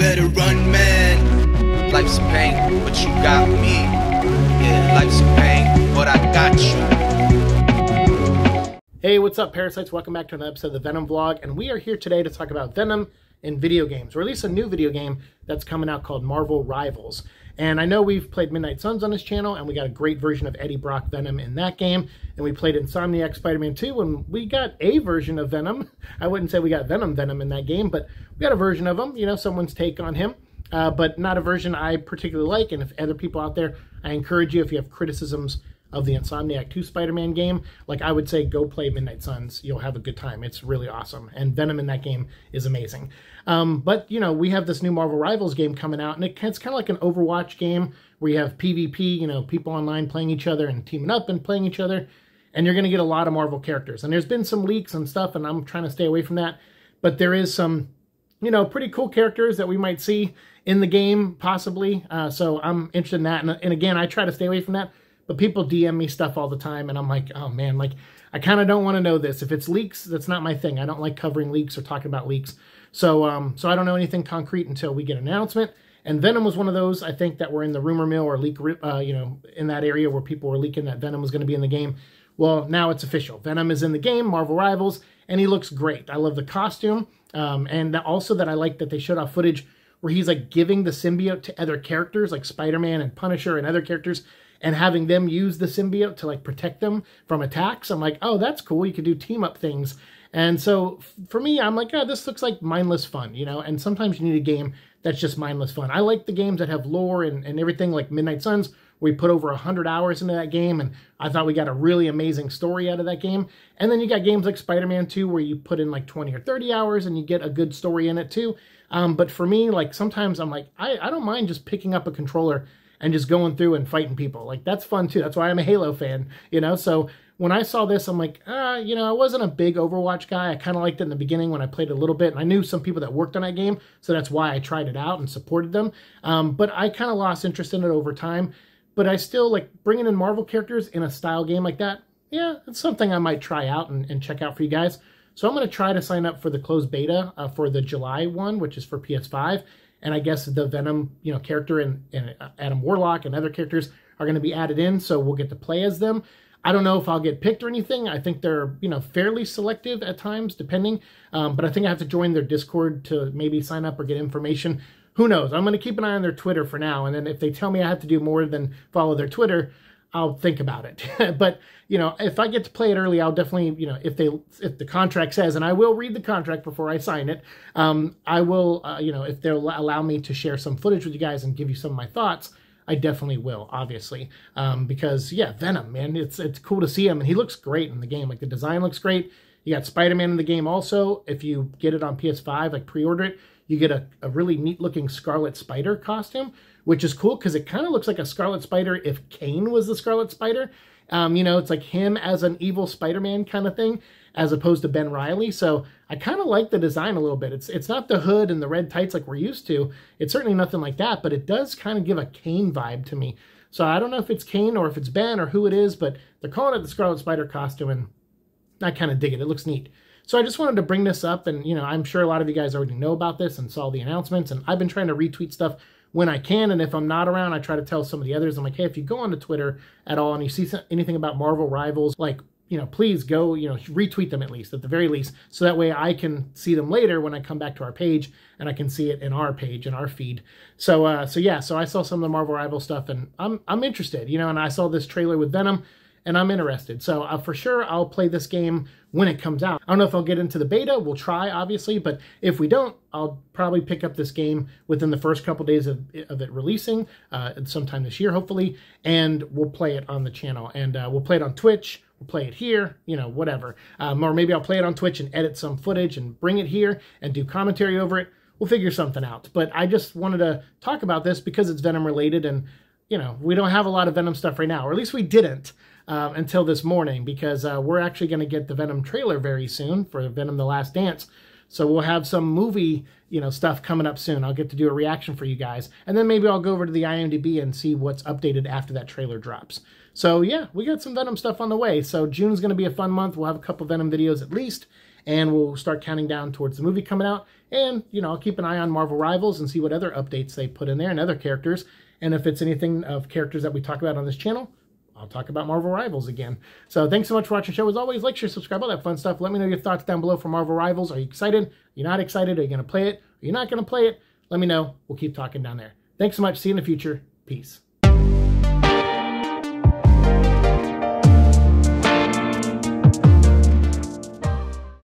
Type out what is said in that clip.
better run, man. Life's a pain, but you got me. Yeah, life's a pain, but I got you. Hey, what's up, Parasites? Welcome back to another episode of the Venom Vlog, and we are here today to talk about Venom in video games, or at least a new video game that's coming out called Marvel Rivals. And I know we've played Midnight Suns on this channel, and we got a great version of Eddie Brock Venom in that game, and we played Insomniac Spider-Man 2, and we got a version of Venom. I wouldn't say we got Venom in that game, but we got a version of him, you know, someone's take on him, but not a version I particularly like. And if other people out there, I encourage you, if you have criticisms of the Insomniac 2 Spider-Man game, like, I would say go play Midnight Suns. You'll have a good time. It's really awesome. And Venom in that game is amazing. But, you know, we have this new Marvel Rivals game coming out, and it's kind of like an Overwatch game where you have PvP, you know, people online playing each other and teaming up and playing each other, and you're going to get a lot of Marvel characters. And there's been some leaks and stuff, and I'm trying to stay away from that, but there is some, you know, pretty cool characters that we might see in the game, possibly. So I'm interested in that. And again, I try to stay away from that, but people DM me stuff all the time, and I'm like, oh man, like, I kind of don't want to know this. If it's leaks, that's not my thing. I don't like covering leaks or talking about leaks. So I don't know anything concrete until we get an announcement. And Venom was one of those, I think, that were in the rumor mill or leak, you know, in that area where people were leaking that Venom was going to be in the game. Well, now it's official. Venom is in the game, Marvel Rivals, and he looks great. I love the costume, and also that I like that they showed off footage where he's like giving the symbiote to other characters, like Spider-Man and Punisher and other characters, and having them use the symbiote to like protect them from attacks. I'm like, oh, that's cool. You can do team up things. And so for me, I'm like, oh, this looks like mindless fun, you know, and sometimes you need a game that's just mindless fun. I like the games that have lore and everything, like Midnight Suns. We put over 100 hours into that game, and I thought we got a really amazing story out of that game. And then you got games like Spider-Man 2 where you put in like 20 or 30 hours and you get a good story in it too. But for me, like, sometimes I'm like, I don't mind just picking up a controller and just going through and fighting people. Like, that's fun too. That's why I'm a Halo fan, you know? So when I saw this, I'm like, you know, I wasn't a big Overwatch guy. I kind of liked it in the beginning when I played a little bit, and I knew some people that worked on that game, so that's why I tried it out and supported them. But I kind of lost interest in it over time. But I still, like, bringing in Marvel characters in a style game like that, yeah, it's something I might try out and check out for you guys. So I'm going to try to sign up for the closed beta for the July one, which is for PS5. And I guess the Venom, you know, character and Adam Warlock and other characters are going to be added in, so we'll get to play as them. I don't know if I'll get picked or anything. I think they're, you know, fairly selective at times, depending. But I think I have to join their Discord to maybe sign up or get information. Who knows? I'm going to keep an eye on their Twitter for now, and then if they tell me I have to do more than follow their Twitter, I'll think about it. But, you know, if I get to play it early, I'll definitely, you know, if the contract says, and I will read the contract before I sign it, I will, you know, if they'll allow me to share some footage with you guys and give you some of my thoughts, I definitely will, obviously, because, yeah, Venom, man, it's cool to see him, and he looks great in the game. Like, the design looks great. You got Spider-Man in the game also. If you get it on PS5, like, pre-order it, you get a really neat-looking Scarlet Spider costume, which is cool because it kind of looks like a Scarlet Spider if Kane was the Scarlet Spider. You know, it's like him as an evil Spider-Man kind of thing, as opposed to Ben Riley. So I kind of like the design a little bit. It's not the hood and the red tights like we're used to. It's certainly nothing like that, but it does kind of give a Kane vibe to me. So I don't know if it's Kane or if it's Ben or who it is, but they're calling it the Scarlet Spider costume, and I kind of dig it. It looks neat. So I just wanted to bring this up, and, you know, I'm sure a lot of you guys already know about this and saw the announcements, and I've been trying to retweet stuff when I can, and if I'm not around, I try to tell some of the others. I'm like, hey, if you go onto Twitter at all and you see anything about Marvel Rivals, like, you know, please go, you know, retweet them at least, at the very least, so that way I can see them later when I come back to our page, and I can see it in our page, in our feed. So, yeah, so I saw some of the Marvel Rivals stuff, and I'm interested, you know, and I saw this trailer with Venom, and I'm interested. So for sure, I'll play this game when it comes out. I don't know if I'll get into the beta. We'll try, obviously, but if we don't, I'll probably pick up this game within the first couple days of it releasing, sometime this year, hopefully, and we'll play it on the channel. And we'll play it on Twitch, we'll play it here, you know, whatever. Or maybe I'll play it on Twitch and edit some footage and bring it here and do commentary over it. We'll figure something out. But I just wanted to talk about this because it's Venom related, and, you know, we don't have a lot of Venom stuff right now, or at least we didn't. Until this morning, because we're actually going to get the Venom trailer very soon for Venom the Last Dance. So we'll have some movie, you know, stuff coming up soon. I'll get to do a reaction for you guys. And then maybe I'll go over to the IMDb and see what's updated after that trailer drops. So yeah, we got some Venom stuff on the way. So June's going to be a fun month. We'll have a couple Venom videos at least, and we'll start counting down towards the movie coming out. And, you know, I'll keep an eye on Marvel Rivals and see what other updates they put in there and other characters. And if it's anything of characters that we talk about on this channel, I'll talk about Marvel Rivals again. So thanks so much for watching the show. As always, like, share, subscribe, all that fun stuff. Let me know your thoughts down below for Marvel Rivals. Are you excited? Are you not excited? Are you going to play it? Are you not going to play it? Let me know. We'll keep talking down there. Thanks so much. See you in the future. Peace.